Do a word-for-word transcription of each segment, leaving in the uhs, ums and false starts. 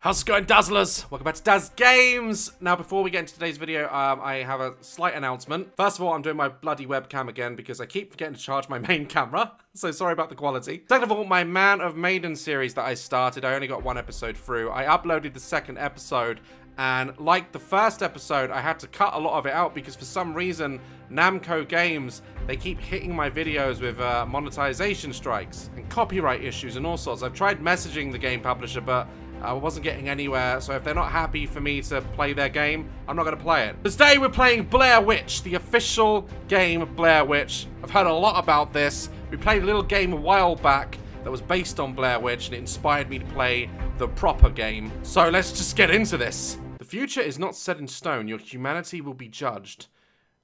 How's it going, Dazzlers? Welcome back to Daz Games! Now, before we get into today's video, um, I have a slight announcement. First of all, I'm doing my bloody webcam again because I keep forgetting to charge my main camera, so sorry about the quality. Second of all, my Man of Maiden series that I started, I only got one episode through. I uploaded the second episode, and like the first episode, I had to cut a lot of it out because for some reason, Namco Games, they keep hitting my videos with uh, monetization strikes and copyright issues and all sorts. I've tried messaging the game publisher, but I wasn't getting anywhere, so if they're not happy for me to play their game, I'm not going to play it. Today we're playing Blair Witch, the official game of Blair Witch. I've heard a lot about this. We played a little game a while back that was based on Blair Witch, and it inspired me to play the proper game. So let's just get into this. The future is not set in stone. Your humanity will be judged.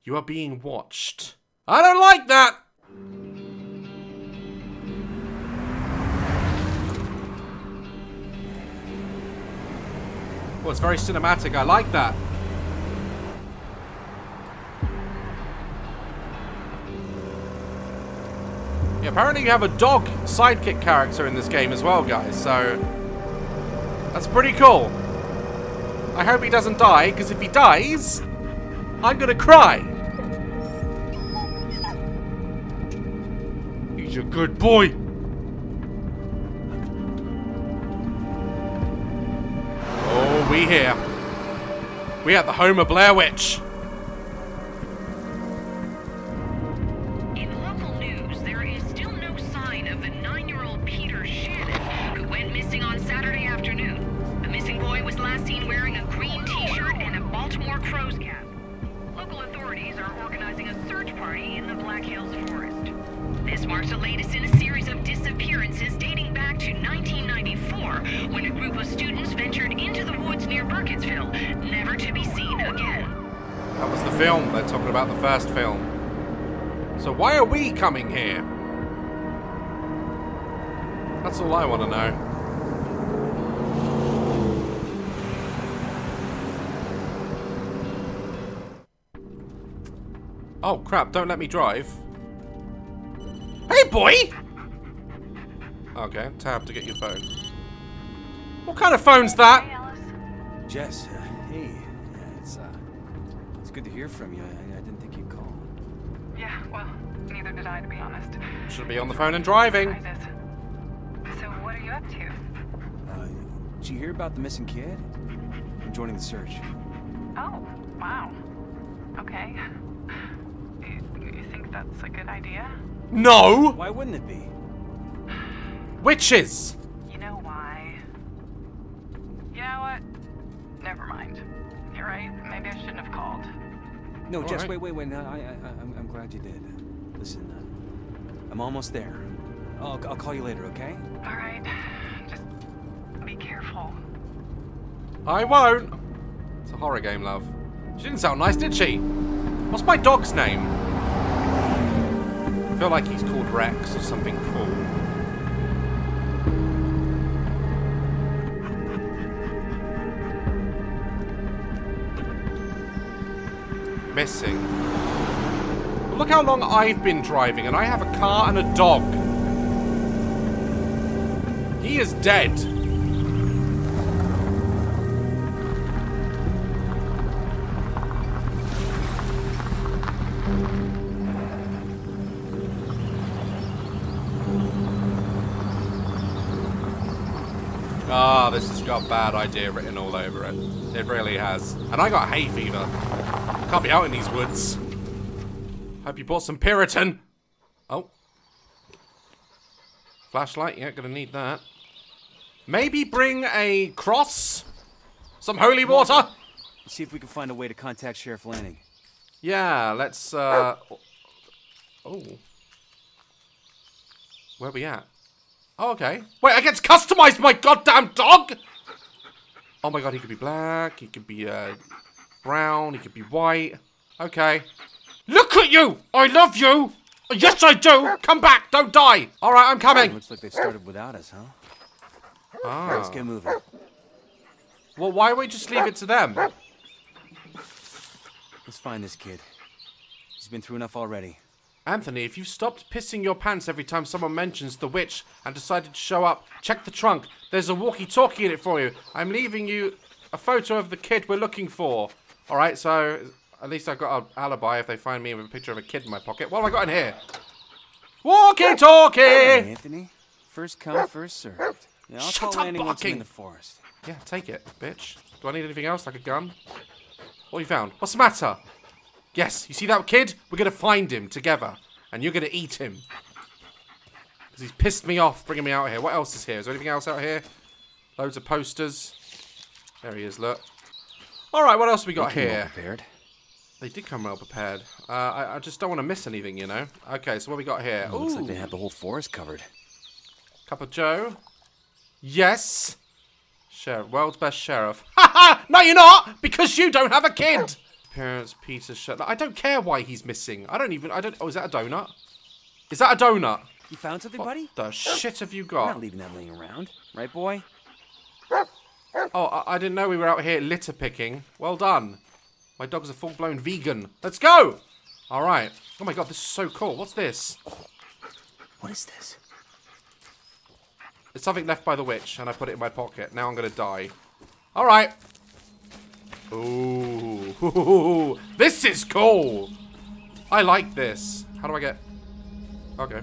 You are being watched. I don't like that! Well, it's very cinematic. I like that. Yeah, apparently you have a dog sidekick character in this game as well, guys. So that's pretty cool. I hope he doesn't die, because if he dies, I'm gonna cry. He's a good boy. We here. We at the home of Blair Witch. In local news, there is still no sign of the nine-year-old Peter Shannon, who went missing on Saturday afternoon. The missing boy was last seen wearing a green t-shirt and a Baltimore Crows cap. Local authorities are organizing a search party in the Black Hills Forest. This marks the latest in a series of disappearances dating back to nineteen ninety-four, when a group of students ventured into the woods near Burkittsville, never to be seen again. That was the film. They're talking about the first film. So why are we coming here? That's all I want to know. Oh crap, don't let me drive. Hey, boy! Okay, tab to get your phone. What kind of phone's that? Jess, uh, hey. Yeah, it's, uh, it's good to hear from you. I, I didn't think you'd call. Yeah, well, neither did I, to be honest. Should be on the phone and driving. So, what are you up to? Uh, did you hear about the missing kid? I'm joining the search. Oh, wow. Okay. You, you think that's a good idea? No! Why wouldn't it be? Witches! You know why? You know what? Never mind. You're right. Maybe I shouldn't have called. No, all just right. wait, wait, wait. No, I, I, I'm, I'm glad you did. Listen, uh, I'm almost there. I'll, I'll call you later, okay? All right. Just be careful. I won't. It's a horror game, love. She didn't sound nice, did she? What's my dog's name? I feel like he's called Rex or something cool. Missing. But look how long I've been driving, and I have a car and a dog. He is dead. Ah, oh, this has got bad idea written all over it. It really has. And I got hay fever. Can't be out in these woods. Hope you bought some Puritan. Oh. Flashlight, yeah, gonna need that. Maybe bring a cross? Some holy water? Let's see if we can find a way to contact Sheriff Lanning. Yeah, let's, uh... oh. Where are we at? Oh, okay. Wait, I get to customize my goddamn dog? Oh my god, he could be black, he could be uh, brown, he could be white. Okay. Look at you! I love you! Yes, I do! Come back, don't die! Alright, I'm coming! It looks like they've started without us, huh? Ah. Let's get moving. Well, why don't we just leave it to them? Let's find this kid. He's been through enough already. Anthony, if you've stopped pissing your pants every time someone mentions the witch and decided to show up, check the trunk. There's a walkie-talkie in it for you. I'm leaving you a photo of the kid we're looking for. All right, so at least I've got an alibi if they find me with a picture of a kid in my pocket. What have I got in here? Walkie-talkie! Hey, Anthony. First come, first served. Yeah, I'll Shut up, barking! In the forest. Yeah, take it, bitch. Do I need anything else, like a gun? What you found? What's the matter? Yes, you see that kid? We're going to find him together. And you're going to eat him. Because he's pissed me off bringing me out here. What else is here? Is there anything else out here? Loads of posters. There he is, look. Alright, what else we got here? They came well prepared. They did come well prepared. Uh, I, I just don't want to miss anything, you know. Okay, so what we got here? Ooh. Looks like they had the whole forest covered. Cup of Joe. Yes. Sheriff. World's best sheriff. Ha ha! No, you're not! Because you don't have a kid! Parents, Peter Shannon. I don't care why he's missing. I don't even. I don't. Oh, is that a donut? Is that a donut? You found something, what buddy? The shit have you got? I'm not leaving that laying around, right, boy? Oh, I, I didn't know we were out here litter picking. Well done. My dog's a full-blown vegan. Let's go. All right. Oh my god, this is so cool. What's this? What is this? It's something left by the witch, and I put it in my pocket. Now I'm gonna die. All right. Ooh, this is cool. I like this. How do I get? Okay.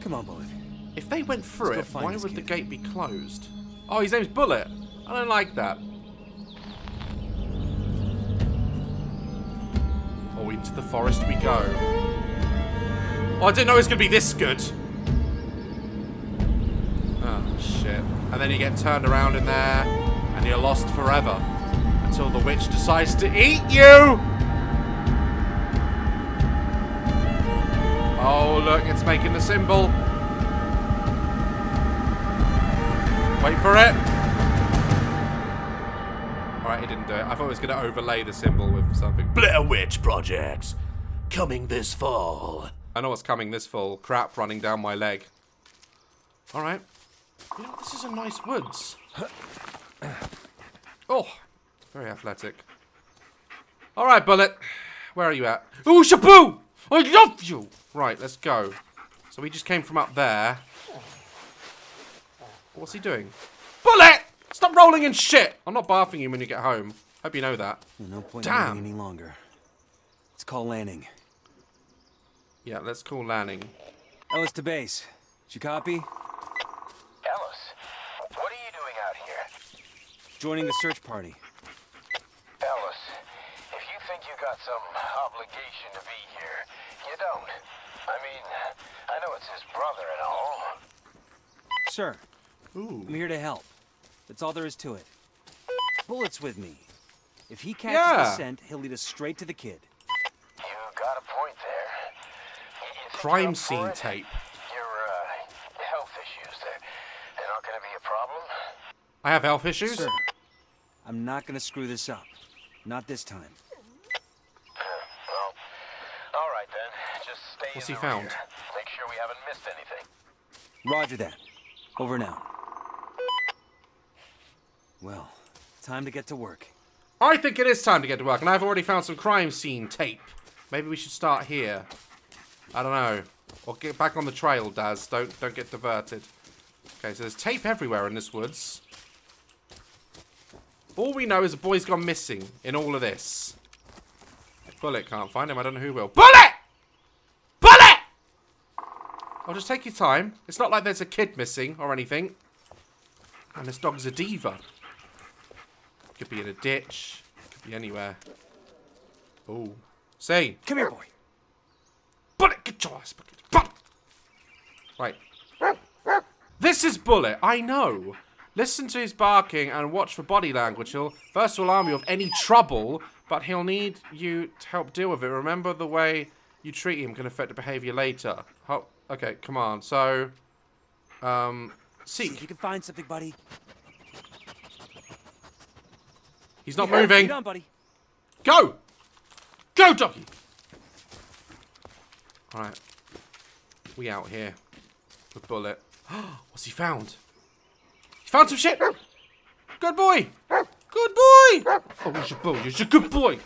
Come on, Bullet. If they went through it, why would kid. the gate be closed? Oh, his name's Bullet. I don't like that. Oh, into the forest we go. Oh, I didn't know it was gonna be this good. Oh shit! And then you get turned around in there. And you're lost forever until the witch decides to eat you! Oh, look, it's making the symbol. Wait for it. Alright, it didn't do it. I thought it was going to overlay the symbol with something. Blair Witch Project, coming this fall. I know what's coming this fall. Crap running down my leg. Alright. You know, this is a nice woods. Oh, very athletic. All right, Bullet. Where are you at? Ooh, Shaboo! I love you! Right, let's go. So we just came from up there. What's he doing? Bullet! Stop rolling in shit! I'm not barfing you when you get home. Hope you know that. No point in any longer. Let's call Lanning. Yeah, let's call Lanning. Ellis to base. Did you copy? Joining the search party. Ellis, if you think you got some obligation to be here, you don't. I mean, I know it's his brother and all. Sir, Ooh. I'm here to help. That's all there is to it. Bullet's with me. If he catches yeah. the scent, he'll lead us straight to the kid. You got a point there. You Crime scene it? tape. Your uh, health issues, they're, they're not going to be a problem? I have health issues? Sir. I'm not gonna screw this up. Not this time. Well, all right then. Just stay What's in he the found? Rear. Make sure we haven't missed anything. Roger that. Over now. Well, time to get to work. I think it is time to get to work, and I've already found some crime scene tape. Maybe we should start here. I don't know. Or get back on the trail, Daz. Don't don't get diverted. Okay, so there's tape everywhere in this woods. All we know is a boy's gone missing in all of this. Bullet can't find him. I don't know who will. Bullet! Bullet! I'll just take your time. It's not like there's a kid missing or anything. And this dog's a diva. Could be in a ditch. Could be anywhere. Oh. See? Come here, boy. Bullet, get your ass. Bullet. Right. This is Bullet. I know. Listen to his barking and watch for body language. He'll first alarm you of any trouble, but he'll need you to help deal with it. Remember, the way you treat him can affect the behavior later. Oh, okay, come on. So, um, seek. See if you can find something, buddy. He's not yeah, moving. Done, buddy. Go, go, doggy. All right, we out here with Bullet. What's he found? Found some shit! Good boy! Good boy! Oh, you're a good boy. You're a good boy.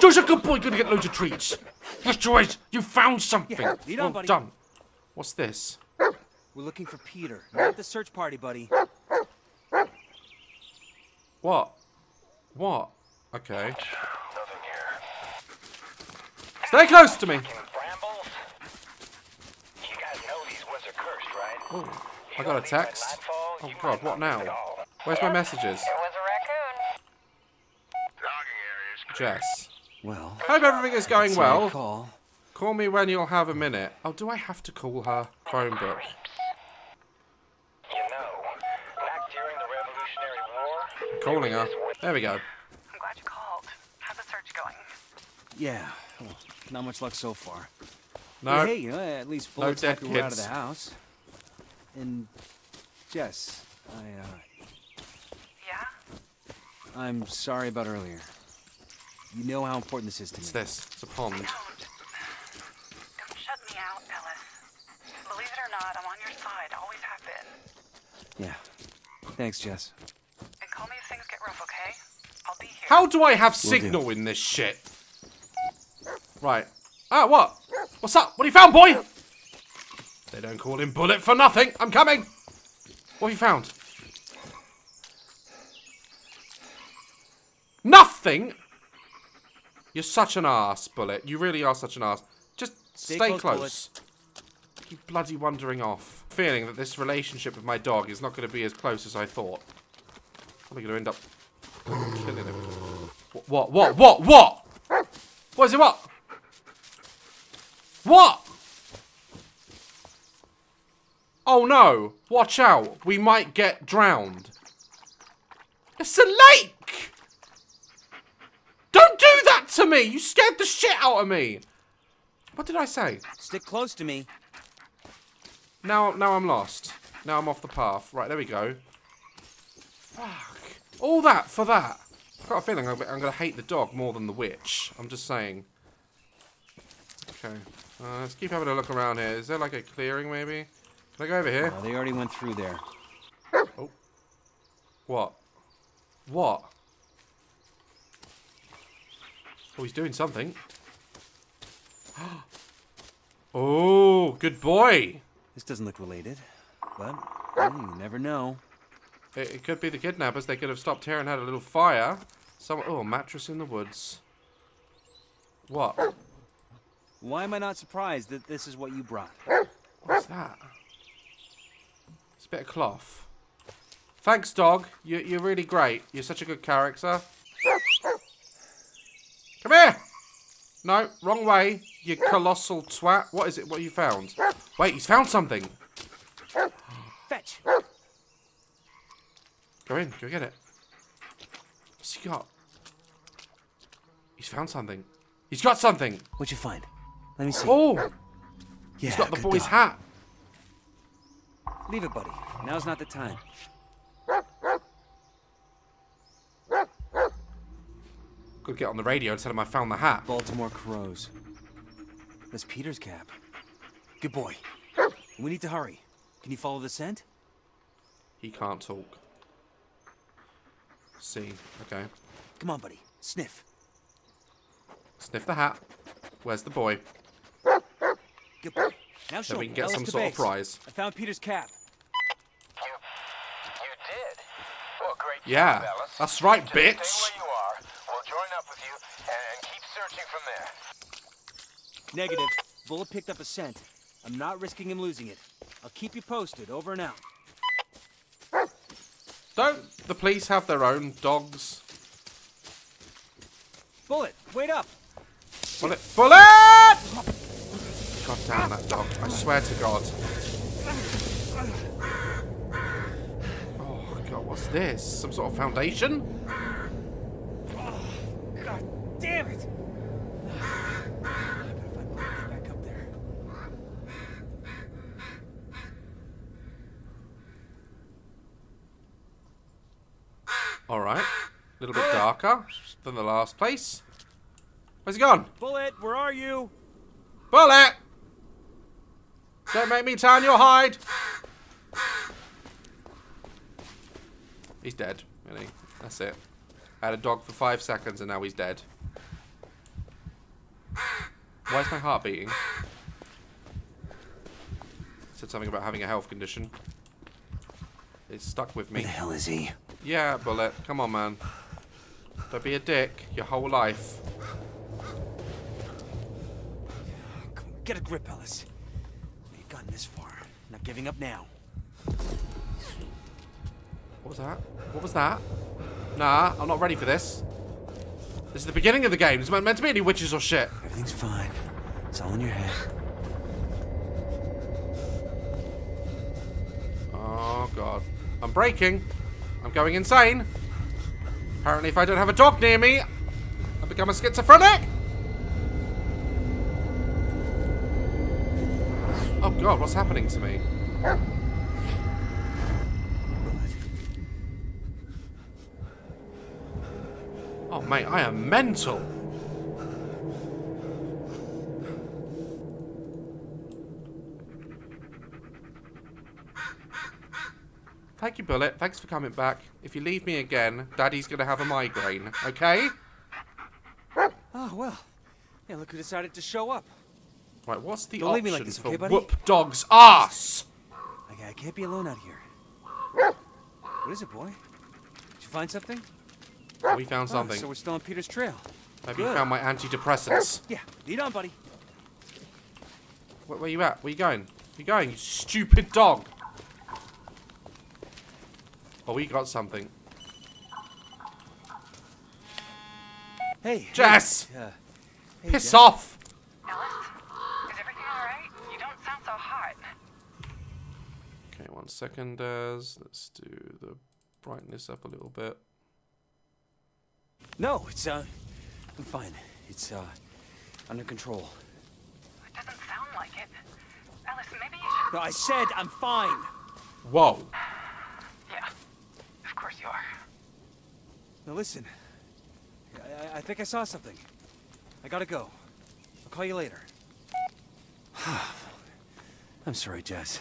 You're a good boy. Gonna get loads of treats. Yes, Joyce, you found something. Yeah, lead on, well buddy. Done. What's this? We're looking for Peter. Not the search party, buddy. What? What? Okay. Stay close to me. You guys know these woods are cursed, right? Oh, I got a text. Oh God, what now? Where's my messages? Jess. Well. Hope everything is going well. Call. call me when you'll have a minute. Oh, do I have to call her phone book? You know, back during the Revolutionary War. I'm calling her. There we go. I'm glad you called. How's the search going? Yeah. Well, not much luck so far. No. Well, hey, you know, at least bullets no dead kids. Were out of the house. And Jess, I. Uh, yeah. I'm sorry about earlier. You know how important this is to What's me. What's this? It's a pond. Don't. Don't shut me out, Ellis. Believe it or not, I'm on your side. Always have been. Yeah. Thanks, Jess. And call me if things get rough, okay? I'll be here. How do I have signal we'll in this shit? Right. Ah, what? What's up? What have you found, boy? They don't call him Bullet for nothing. I'm coming. What have you found? Nothing? You're such an ass, Bullet. You really are such an ass. Just stay, stay close. close. Keep bloody wandering off. Feeling that this relationship with my dog is not going to be as close as I thought. Probably going to end up killing him. What? What? What? What? What? What is it? What? What? Oh no! Watch out! We might get drowned. It's a lake! Don't do that to me! You scared the shit out of me! What did I say? Stick close to me. Now, now I'm lost. Now I'm off the path. Right, there we go. Fuck. All that for that. I've got a feeling I'm going to hate the dog more than the witch. I'm just saying. Okay. Uh, let's keep having a look around here. Is there like a clearing maybe? Can I go over here? Oh, they already went through there. Oh. What? What? Oh, he's doing something. Oh, good boy. This doesn't look related, but mm, you never know. It, it could be the kidnappers. They could have stopped here and had a little fire. Some oh, a mattress in the woods. What? Why am I not surprised that this is what you brought? What's that? It's a bit of cloth. Thanks, dog. You, you're really great. You're such a good character. Come here! No, wrong way. You colossal twat. What is it? What have you found? Wait, he's found something. Fetch. Go in. Go get it. What's he got? He's found something. He's got something. What'd you find? Let me see. Oh! Yeah, he's got the boy's dog. hat. Leave it, buddy. Now's not the time. Could get on the radio and tell him I found the hat. Baltimore Crows. That's Peter's cap. Good boy. We need to hurry. Can you follow the scent? He can't talk. See. Okay. Come on, buddy. Sniff. Sniff the hat. Where's the boy? Good boy. Now show then we can get some sort base. of prize. I found Peter's cap. You, you did. Well, great yeah, job, Alice. That's right, Just bitch. Stay where you are. We'll join up with you and keep searching from there. Negative. Bullet picked up a scent. I'm not risking him losing it. I'll keep you posted. Over and out. Don't the police have their own dogs? Bullet, wait up! Bullet, Bullet! God damn that dog! I swear to God. Oh God, what's this? Some sort of foundation? Oh, God damn it! I better find Bullet back up there. All right. A little bit darker than the last place. Where's he gone? Bullet, where are you? Bullet! Don't make me turn your hide! He's dead, really. That's it. I had a dog for five seconds and now he's dead. Why is my heart beating? Said something about having a health condition. It's stuck with me. Where the hell is he? Yeah, Bullet. Come on, man. Don't be a dick your whole life. Come on, get a grip, Ellis. We've gotten this far. Not giving up now. What was that? What was that? Nah, I'm not ready for this. This is the beginning of the game. There's not meant to be any witches or shit. Everything's fine. It's all in your head. Oh, God. I'm breaking. I'm going insane. Apparently, if I don't have a dog near me, I become a schizophrenic. Oh, God, what's happening to me? Oh, mate, I am mental. Thank you, Bullet. Thanks for coming back. If you leave me again, Daddy's going to have a migraine. Okay? Oh, well. Yeah, look who decided to show up. Right, what's the Don't option leave me like this, for okay, buddy? Whoop dog's ass? Okay, I can't be alone out here. What is it, boy? Did you find something? Oh, we found something. Oh, so we're still on Peter's trail. Have Good. you found my antidepressants? Yeah, lead on, buddy. Where, where you at? Where you going? Where you going, you stupid dog? Oh, we got something. Hey, Jess! Hey, uh, hey, Piss Jess. off! Ellis, is everything alright? You don't sound so hot. Okay, one second, Daz. Let's do the brightness up a little bit. No, it's, uh, I'm fine. It's, uh, under control. It doesn't sound like it. Ellis, maybe you should... No, I said I'm fine! Whoa. Now listen, I, I think I saw something. I gotta go. I'll call you later. I'm sorry, Jess.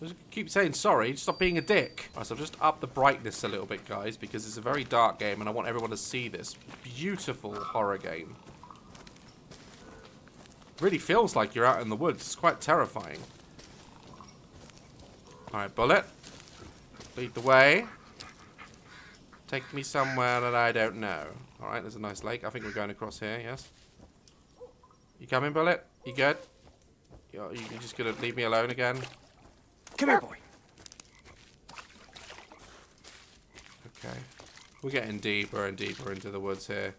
Just keep saying sorry, stop being a dick. Alright, so I've just upped the brightness a little bit, guys, because it's a very dark game and I want everyone to see this beautiful horror game. Really feels like you're out in the woods. It's quite terrifying. Alright, Bullet. Lead the way. Take me somewhere that I don't know. All right, there's a nice lake. I think we're going across here, yes? You coming, Bullet? You good? You're, you're just going to leave me alone again? Come here, boy. Okay. We're getting deeper and deeper into the woods here.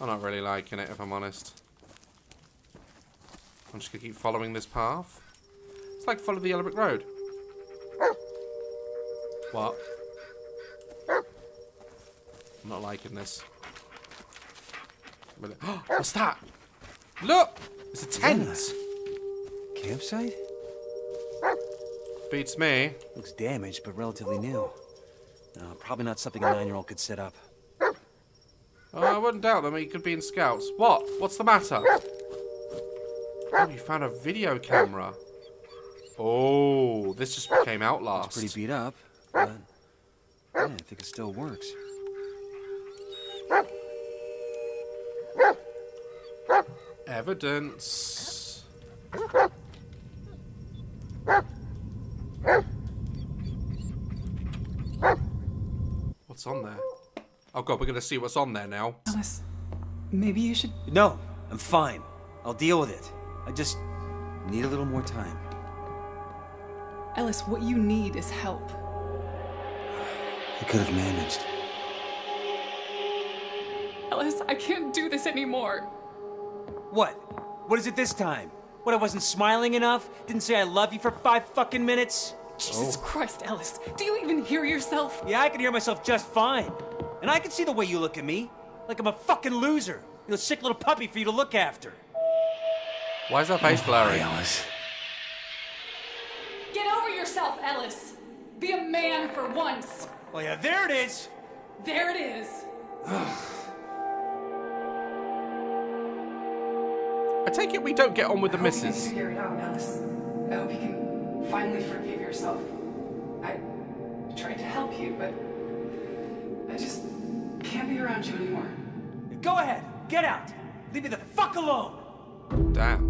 I'm not really liking it, if I'm honest. I'm just going to keep following this path. It's like follow the yellow brick road. What? I'm not liking this. What's that? Look! It's a tent! Campsite? Beats me. Looks damaged, but relatively new. No, probably not something a nine-year-old could set up. Oh, I wouldn't doubt them. He could be in Scouts. What? What's the matter? Oh, you found a video camera. Oh, this just came out last. It's pretty beat up, but yeah, I think it still works. Evidence. What's on there? Oh God, we're gonna see what's on there now. Ellis, maybe you should... No, I'm fine. I'll deal with it. I just need a little more time. Ellis, what you need is help. I could have managed. Ellis, I can't do this anymore. What? What is it this time? What, I wasn't smiling enough? Didn't say I love you for five fucking minutes? Jesus oh. Christ, Ellis. Do you even hear yourself? Yeah, I can hear myself just fine. And I can see the way you look at me. Like I'm a fucking loser. You're a sick little puppy for you to look after. Why is that face blurry, Ellis? Get over yourself, Ellis. Be a man for once. Oh yeah, there it is. There it is. I take it we don't get on with the missus. I hope you can figure it out, Alice. I hope you can finally forgive yourself. I tried to help you, but I just can't be around you anymore. Go ahead, get out. Leave me the fuck alone. Damn.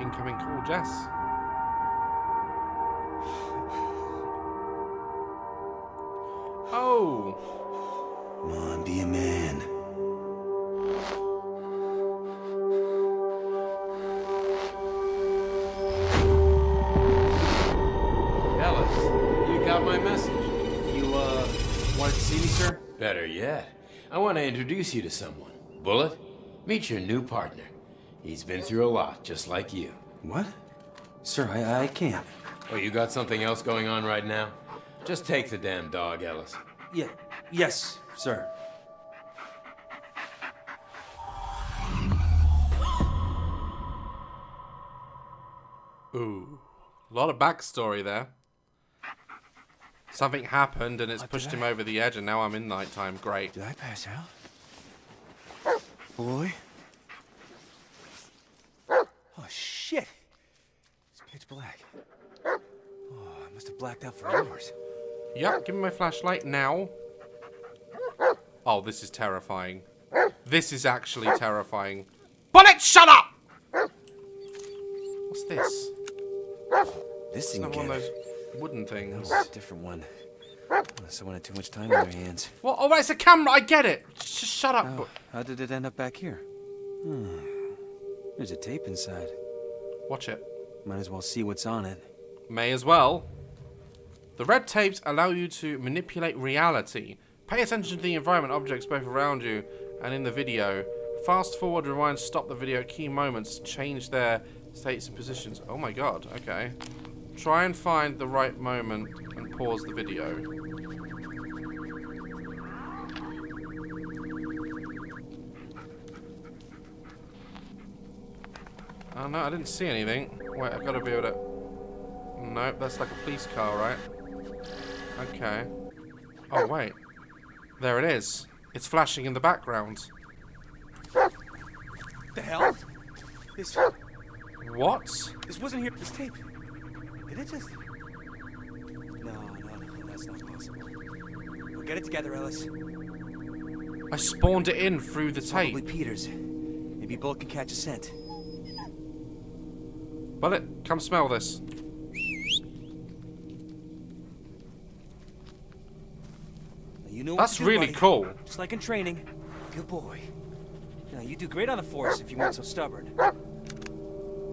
Incoming call, Jess. Oh. Mom, be a man. Better yet, I want to introduce you to someone. Bullet, meet your new partner. He's been through a lot, just like you. What? Sir, I, I can't. Oh, you got something else going on right now? Just take the damn dog, Ellis. Yeah, yes, sir. Ooh, a lot of backstory there. Something happened and it's oh, pushed him I... over the edge, and now I'm in nighttime. Great. Did I pass out? Boy. Oh, shit. It's pitch black. Oh, I must have blacked out for hours. Yeah, give me my flashlight now. Oh, this is terrifying. This is actually terrifying. Bullet, shut up! What's this? This is not one of those wooden things. No, it's a different one. Unless someone had too much time on their hands. Well, alright, it's a camera, I get it. Just shut up. Oh, how did it end up back here? Hmm. There's a tape inside. Watch it. Might as well see what's on it. May as well. The red tapes allow you to manipulate reality. Pay attention to the environment objects both around you and in the video. Fast forward, rewind, stop the video. Key moments change their states and positions. Oh my god, okay. Try and find the right moment and pause the video. Oh no, I didn't see anything. Wait, I've got to be able to... Nope, that's like a police car, right? Okay. Oh wait. There it is. It's flashing in the background. The hell? This... What? This wasn't here, this tape. Did it just... No, no, no, that's not possible. We'll get it together, Ellis. I spawned it in through the tape. Probably Peter's. Maybe Bullet can catch a scent. Bullet, come smell this. You know that's what really do, cool. Just like in training. Good boy. Now, you do great on the force if you weren't so stubborn.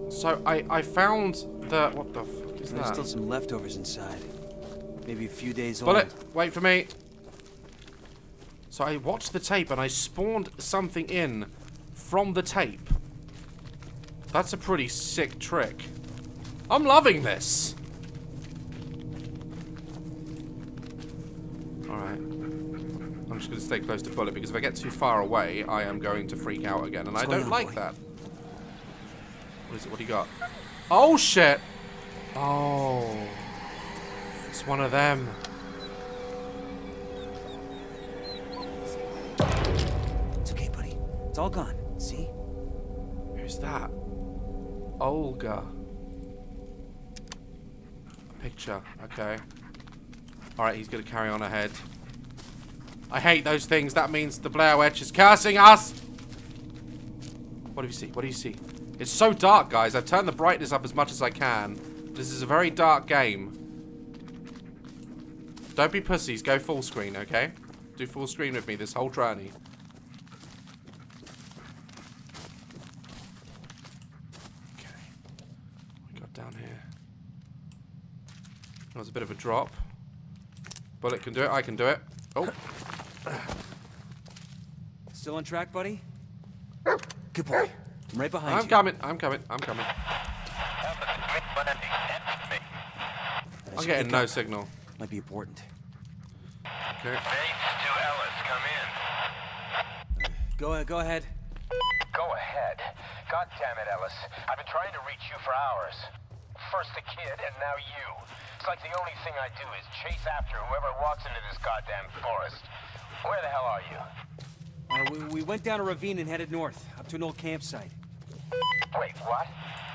So, I, I found the... What the... F There's that? Still some leftovers inside. Maybe a few days old. Bullet, wait for me. So I watched the tape and I spawned something in from the tape. That's a pretty sick trick. I'm loving this. Alright. I'm just going to stay close to Bullet because if I get too far away, I am going to freak out again. And What's I don't on, like boy? That. What is it? What do you got? Oh, shit. Oh, it's one of them. It's okay, buddy. It's all gone. See? Who's that? Olga. A picture. Okay. All right, he's gonna carry on ahead. I hate those things. That means the Blair Witch is cursing us. What do you see? What do you see? It's so dark, guys. I've turned the brightness up as much as I can. This is a very dark game. Don't be pussies. Go full screen, okay? Do full screen with me this whole journey. Okay. What we got down here? That was a bit of a drop. Bullet can do it. I can do it. Oh. Still on track, buddy? Good boy. I'm right behind you. I'm coming. I'm coming. I'm coming. I'm getting no signal. Might be important. Okay. Bates to Ellis, come in. Go ahead. Go ahead. Go ahead. God damn it, Ellis. I've been trying to reach you for hours. First the kid, and now you. It's like the only thing I do is chase after whoever walks into this goddamn forest. Where the hell are you? Uh, we, we went down a ravine and headed north, up to an old campsite. Wait, what?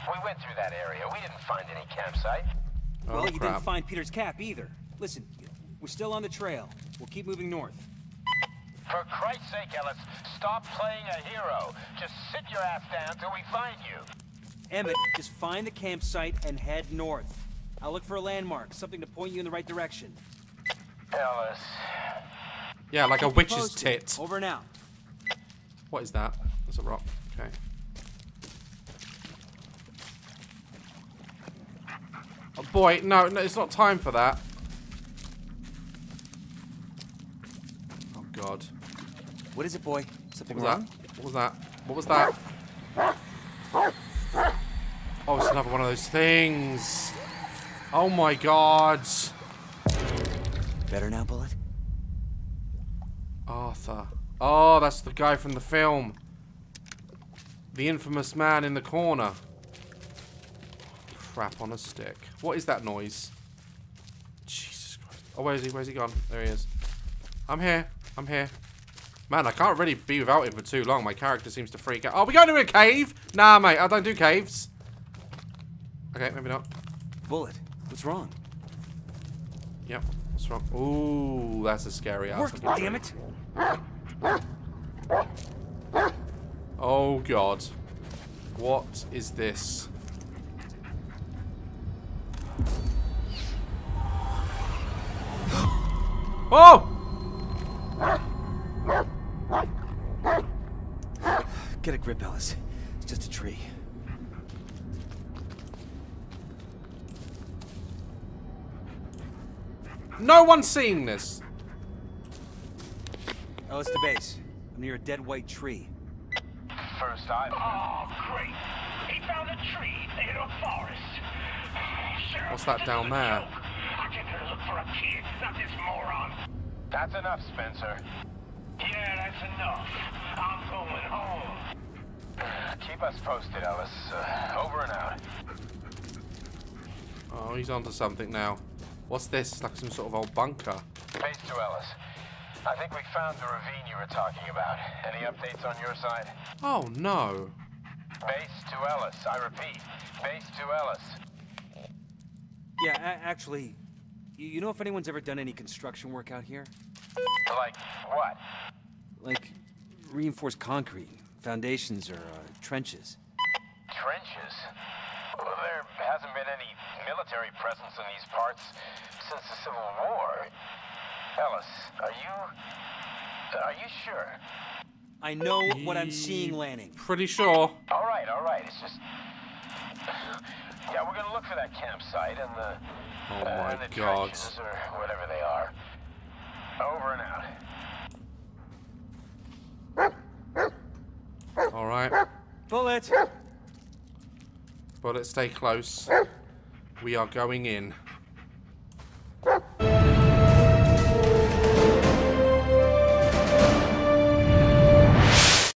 We went through that area. We didn't find any campsite. Oh, well, crap. You didn't find Peter's cap either. Listen, we're still on the trail. We'll keep moving north. For Christ's sake, Ellis, stop playing a hero. Just sit your ass down till we find you. Emmett, just find the campsite and head north. I'll look for a landmark, something to point you in the right direction. Ellis. Yeah, like a witch's tit. Over now. What is that? That's a rock. Okay. Oh boy, no, no, it's not time for that. Oh god. What is it, boy? Something wrong? What was that? What was that? What was that? Oh, it's another one of those things. Oh my god. Better now, Bullet? Arthur. Oh, that's the guy from the film. The infamous man in the corner. Crap on a stick. What is that noise? Jesus Christ. Oh, where is he? Where's he gone? There he is. I'm here. I'm here. Man, I can't really be without him for too long. My character seems to freak out. Oh, we going to a cave? Nah, mate. I don't do caves. Okay, maybe not. Bullet, what's wrong? Yep, what's wrong? Ooh, that's a scary ass. Worked, damn it. Oh, God. What is this? Oh! Get a grip, Ellis. It's just a tree. No one's seeing this. Ellis, the base. I'm near a dead white tree. First time. Oh, great. He found a tree in a forest. What's that down there? I came here to look for a kid, not this moron. That's enough, Spencer. Yeah, that's enough. I'm going home. Keep us posted, Ellis. Uh, over and out. Oh, he's onto something now. What's this? It's like some sort of old bunker. Face to Ellis. I think we found the ravine you were talking about. Any updates on your side? Oh, no. Base to Ellis. I repeat, base to Ellis. Yeah, actually, you know if anyone's ever done any construction work out here? Like what? Like reinforced concrete, foundations, or uh, trenches. Trenches? Well, there hasn't been any military presence in these parts since the Civil War. Ellis, are you... are you sure? I know what I'm seeing, Lanning. Pretty sure. All right, all right. It's just... yeah, we're gonna look for that campsite and the... oh my uh, and the God. Trenches or whatever they are. Over and out. All right. Bullet! Bullet, stay close. We are going in.